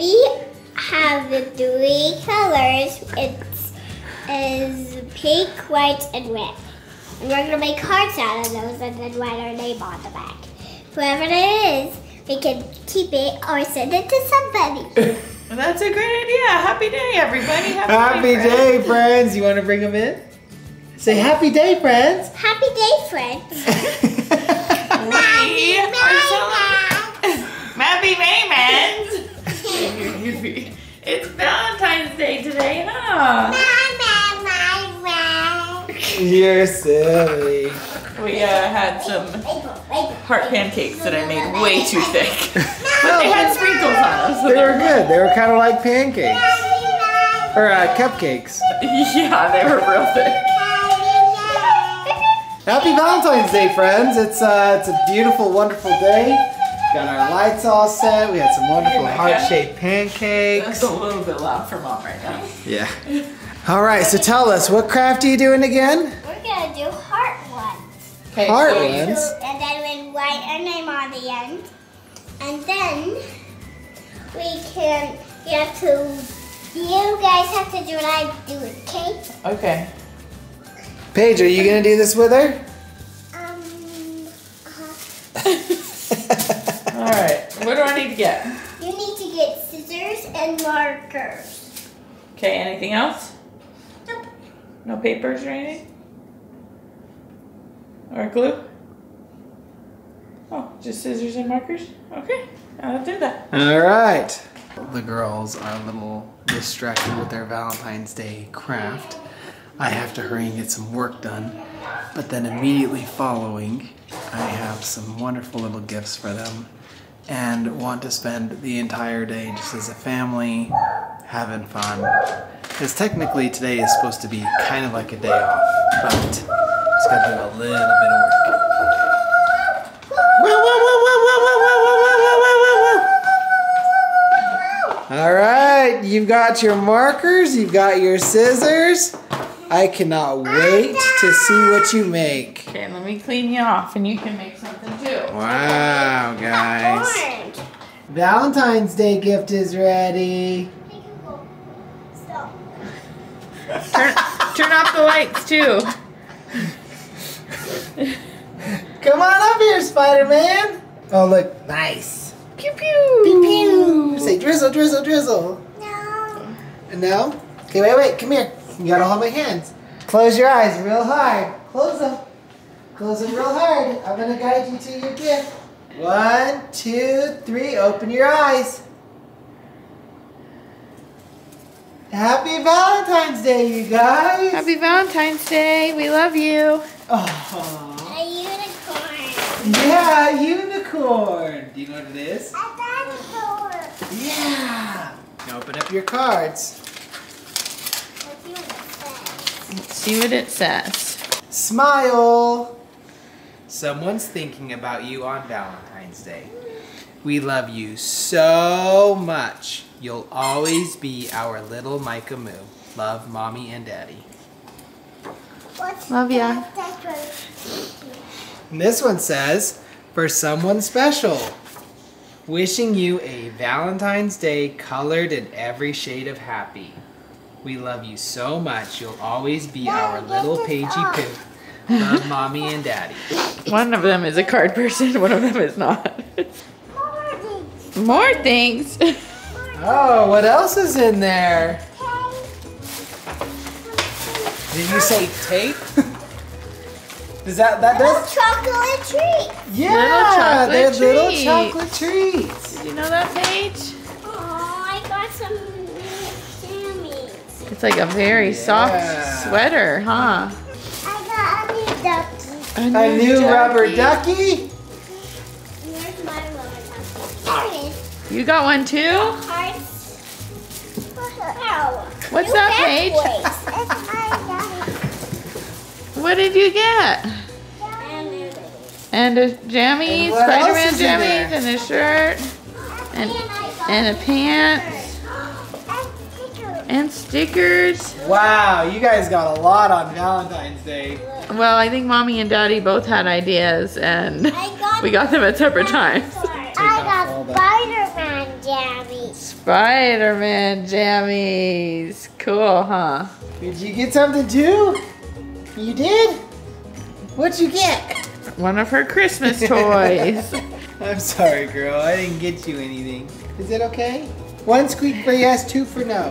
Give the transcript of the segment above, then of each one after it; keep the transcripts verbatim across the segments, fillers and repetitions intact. we have the three colors. It's is pink, white, and red. And we're gonna make hearts out of those and then write our name on the back. Whoever it is, we can keep it or send it to somebody. Well, that's a great idea. Happy day, everybody. Happy, happy day, friends. day, friends. You want to bring them in? Say happy day, friends. Happy day, friends. We are so happy Maymans. It's Valentine's Day today, huh? My, my, my, my. You're silly. We uh, had some heart pancakes that I made way too thick. But they had sprinkles on them. So they were good. They were kind of like pancakes. Or uh, cupcakes. Yeah, they were real thick. Happy Valentine's Day, friends. It's, uh, it's a beautiful, wonderful day. Got our lights all set. We had some wonderful heart-shaped pancakes. That's a little bit loud for Mom right now. Yeah. All right, so tell us, what craft are you doing again? We're going to do heart ones. Okay, heart ones. And then we write our name on the end. And then we can, you have to, you guys have to do what I do with Kate. Okay. Paige, are you going to do this with her? Um, uh-huh. All right, what do I need to get? You need to get scissors and markers. Okay, anything else? Nope. No papers or anything? Or glue? Oh, just scissors and markers? Okay, I'll do that. All right. The girls are a little distracted with their Valentine's Day craft. I have to hurry and get some work done, but then immediately following, I have some wonderful little gifts for them and want to spend the entire day just as a family, having fun. Because technically today is supposed to be kind of like a day off, but it's got to do a little bit of work. All right, you've got your markers, you've got your scissors. I cannot wait to see what you make. Okay, let me clean you off and you can make something too. Wow, guys. Valentine's Day gift is ready. turn, turn off the lights too. Come on up here, Spider-Man. Oh, look, nice. Pew pew. Pew pew. Say drizzle, drizzle, drizzle. No. No? Okay, wait, wait, come here. You gotta hold my hands. Close your eyes real hard. Close them. Close them real hard. I'm gonna guide you to your gift. One, two, three. Open your eyes. Happy Valentine's Day, you guys. Happy Valentine's Day. We love you. Oh. A unicorn. Yeah, a unicorn. Do you know what it is? A dinosaur. Yeah. Now open up your cards. Let's see what it says. Smile. Someone's thinking about you on Valentine's Day. We love you so much. You'll always be our little Micah Moo. Love, Mommy and Daddy. What's love ya. And this one says, for someone special. Wishing you a Valentine's Day colored in every shade of happy. We love you so much. You'll always be our little Paigey Poo. Love, Mommy and Daddy. One of them is a card person. One of them is not. More things. More things. Oh, what else is in there? Tape. Did you say tape? Does that, that little does? Chocolate treats. Yeah, little chocolate they're treats. little chocolate treats. Did you know that, Paige? Oh, I got some jammies. It's like a very yeah. soft sweater, huh? I got a new ducky. A new, a new rubber ducky? Where's my rubber ducky? Here. You got one too? Wow. What's you that, Paige? It's my ducky. What did you get? Jammies. And a jammies, Spider-Man jammies, and a shirt, and, and a pants, and stickers. Wow, you guys got a lot on Valentine's Day. Well, I think Mommy and Daddy both had ideas, and we got them at separate times. I got all that. Spider-Man jammies. Spider-Man jammies. Cool, huh? Did you get something too? You did? What'd you get? One of her Christmas toys. I'm sorry, girl. I didn't get you anything. Is it okay? One squeak for yes, two for no.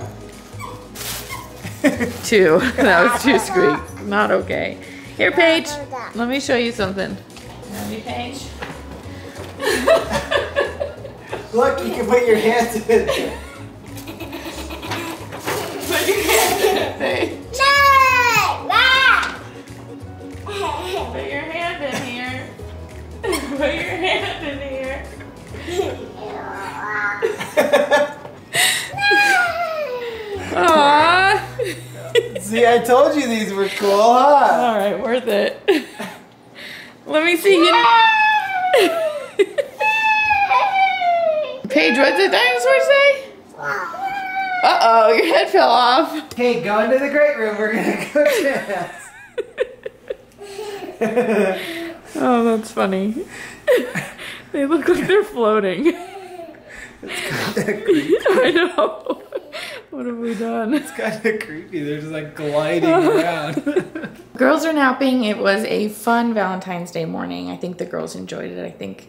Two. That was two squeaks. Not okay. Here, Paige. Let me show you something. Love you, Paige. Look, you can put your hands in it. Put your hands in it, Paige. Put your hand in here. Put your hand in here. Aww. See, I told you these were cool, huh? All right, worth it. Let me see you. Paige, what did the dinosaur say? Uh-oh, your head fell off. Hey, go into the great room. We're going to go dance. Oh, that's funny. They look like they're floating. It's kind of creepy. I know. What have we done? It's kind of creepy. They're just like gliding around. Girls are napping. It was a fun Valentine's Day morning. I think the girls enjoyed it. I think,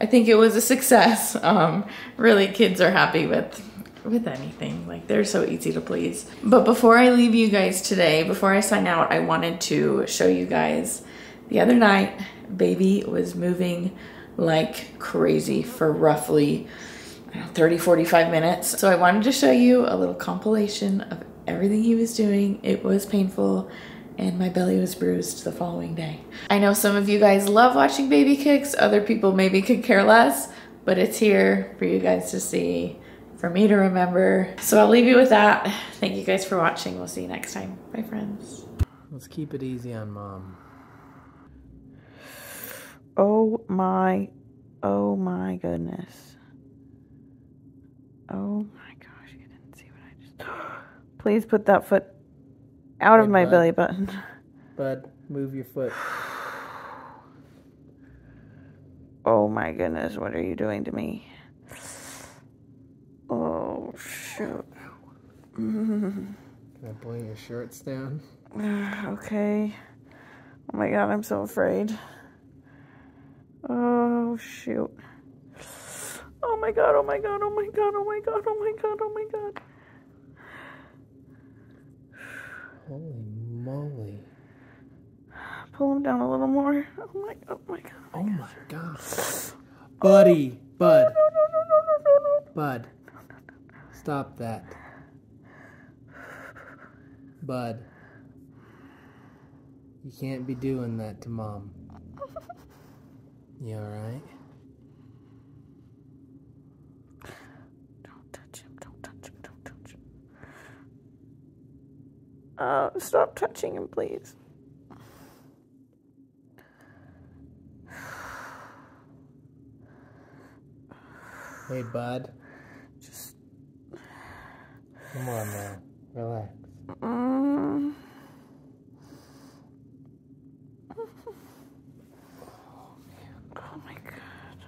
I think it was a success. Um, really, kids are happy with. with anything. Like, they're so easy to please. But before I leave you guys today, before I sign out, I wanted to show you guys the other night, baby was moving like crazy for roughly, I don't know, thirty, forty-five minutes. So I wanted to show you a little compilation of everything he was doing. It was painful and my belly was bruised the following day. I know some of you guys love watching baby kicks. Other people maybe could care less, but it's here for you guys to see, for me to remember. So I'll leave you with that. Thank you guys for watching. We'll see you next time. Bye, friends. Let's keep it easy on Mom. Oh my, oh my goodness. Oh my gosh, you didn't see what I just... Please put that foot out of my belly button. Bud, move your foot. Oh my goodness, what are you doing to me? Oh, shoot. Can I pull your shirts down? Okay. Oh my God, I'm so afraid. Oh, shoot. Oh my God, oh my God, oh my God, oh my God, oh my God, oh my God. Holy moly. Pull them down a little more. Oh my, oh my God. Oh my God. Buddy, Bud. No, no, no, no, no, no, no. Bud. Stop that. Bud. You can't be doing that to Mom. You alright? Don't touch him. Don't touch him. Don't touch him. Uh, stop touching him, please. Hey, Bud. Just... Come on now, relax. Mm. Oh, man. Oh my God. Holy crap.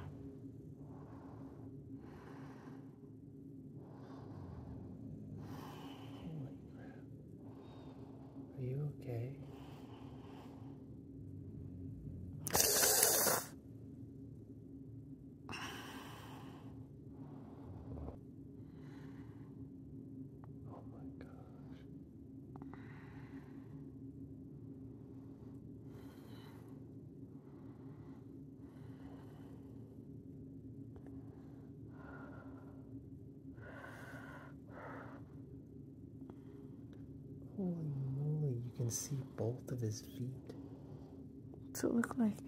Are you okay? Holy moly, you can see both of his feet. What's it look like?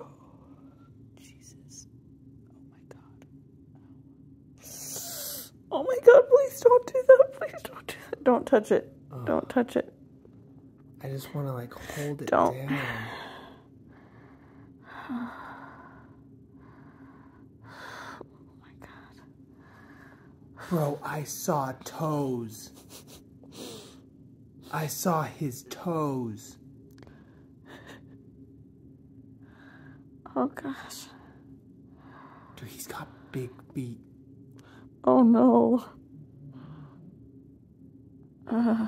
Oh, Jesus. Oh my God. Oh my God, please don't do that. Please don't do that. Don't touch it. Oh. Don't touch it. I just want to like hold it don't. down. Oh my God. Bro, I saw toes. I saw his toes. Oh gosh. Doctor, he's got big feet. Oh no. Uh.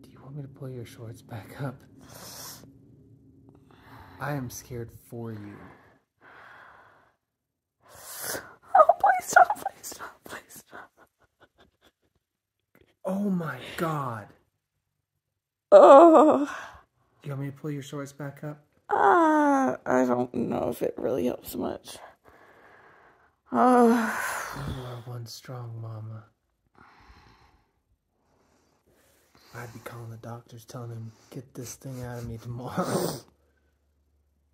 Do you want me to pull your shorts back up? I am scared for you. Oh, please stop, please stop, please stop. Oh my God. Oh. Do you want me to pull your shorts back up? Uh, I don't know if it really helps much. Uh. You are one strong mama. I'd be calling the doctors, telling them, get this thing out of me tomorrow.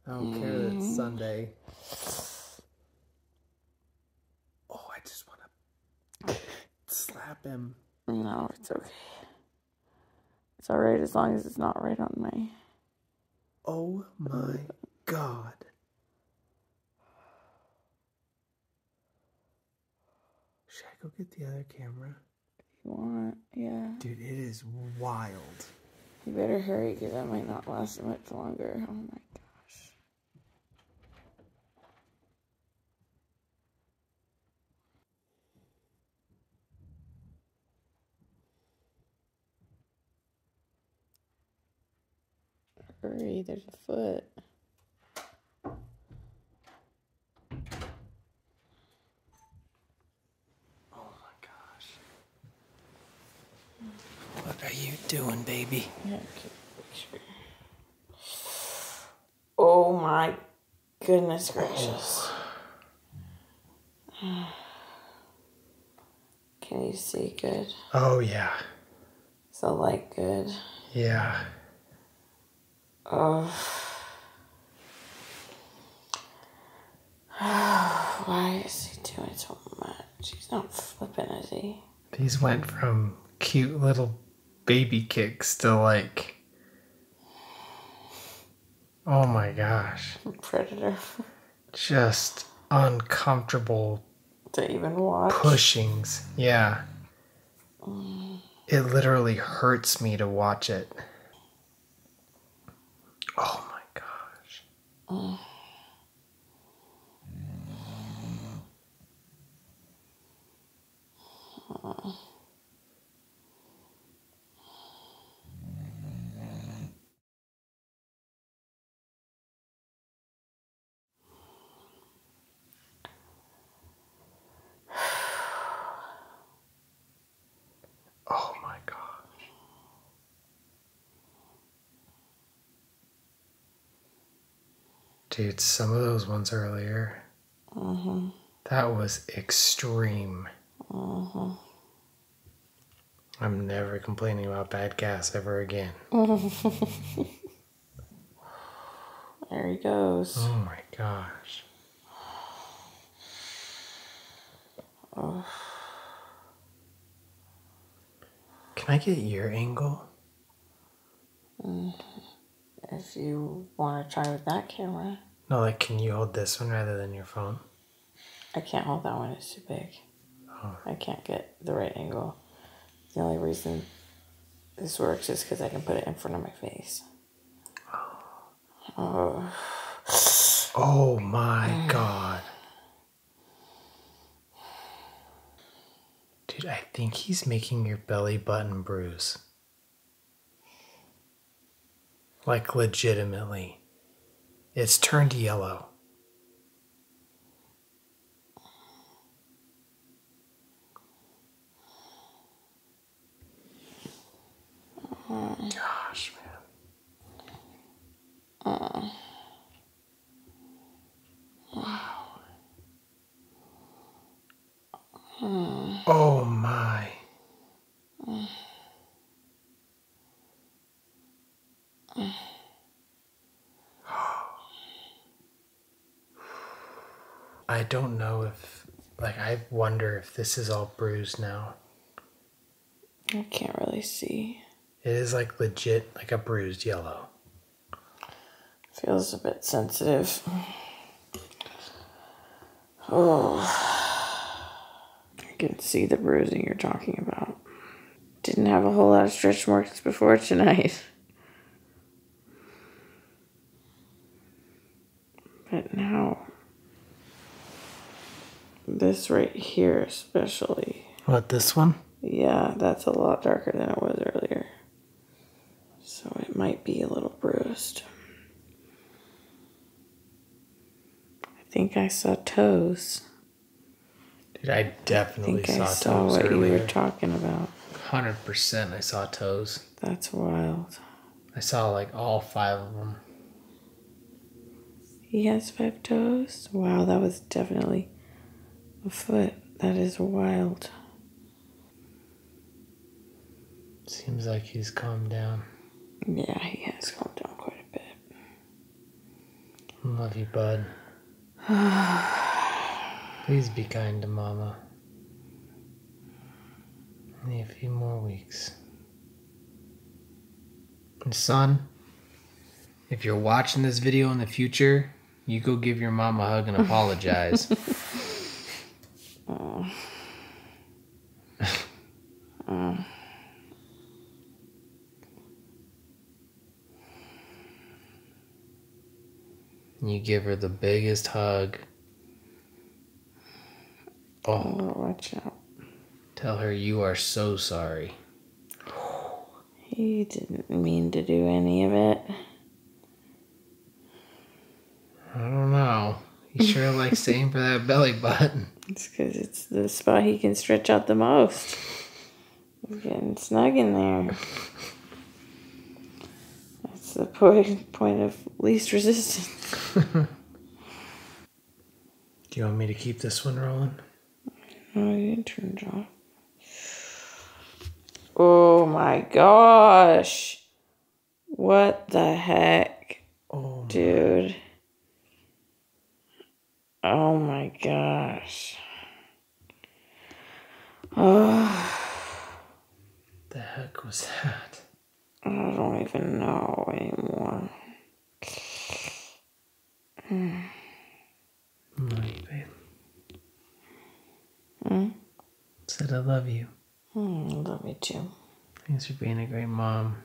I don't mm. care that it's Sunday. Oh, I just want to slap him. No, it's okay. It's alright as long as it's not right on my... Oh my God. Should I go get the other camera? If you want, yeah. Dude, it is wild. You better hurry, because that might not last much longer. Oh my God. Hurry, there's a foot. Oh my gosh. What are you doing, baby? Yeah, okay, sure. Oh my goodness gracious. Oh. Can you see good? Oh yeah. Is the light good? Yeah. Oh. Oh, why is he doing so much? He's not flipping, is he? These went from cute little baby kicks to like... Oh my gosh. Predator. Just uncomfortable... To even watch. Pushings, yeah. Mm. It literally hurts me to watch it. Oh my gosh. Mm. Mm. Dude, some of those ones earlier, mm-hmm. that was extreme. Mm-hmm. I'm never complaining about bad gas ever again. There he goes. Oh my gosh. Oh. Can I get your angle? Mm. If you want to try with that camera. No, like, can you hold this one rather than your phone? I can't hold that one. It's too big. Oh. I can't get the right angle. The only reason this works is because I can put it in front of my face. Oh. Oh, oh my God. Dude, I think he's making your belly button bruise. Like, legitimately. It's turned yellow. Uh, Gosh, man. Uh, wow. Uh, oh, my. Uh, I don't know if, like, I wonder if this is all bruised now. I can't really see. It is, like, legit, like a bruised yellow. Feels a bit sensitive. Oh. I can see the bruising you're talking about. Didn't have a whole lot of stretch marks before tonight. But now... this right here especially. What, this one? Yeah, that's a lot darker than it was earlier. So it might be a little bruised. I think I saw toes. Dude, I definitely I saw, I saw toes what earlier. You were talking about. one hundred percent I saw toes. That's wild. I saw like all five of them. He has five toes? Wow, that was definitely a foot. That is wild. Seems like he's calmed down. Yeah, he has calmed down quite a bit. Love you, bud. Please be kind to Mama. Only a few more weeks. And son, if you're watching this video in the future, you go give your mom a hug and apologize. Oh. Oh. You give her the biggest hug. Oh, oh, watch out. Tell her you are so sorry. He didn't mean to do any of it. I don't know. He sure likes aim for that belly button. It's because it's the spot he can stretch out the most. He's getting snug in there. That's the point, point of least resistance. Do you want me to keep this one rolling? No, I didn't turn it off. Oh my gosh. What the heck? Oh, dude. Oh my gosh. Oh. The heck was that? I don't even know anymore. Mm. Right, babe. Mm? Said I love you. I love you too. Thanks for being a great mom.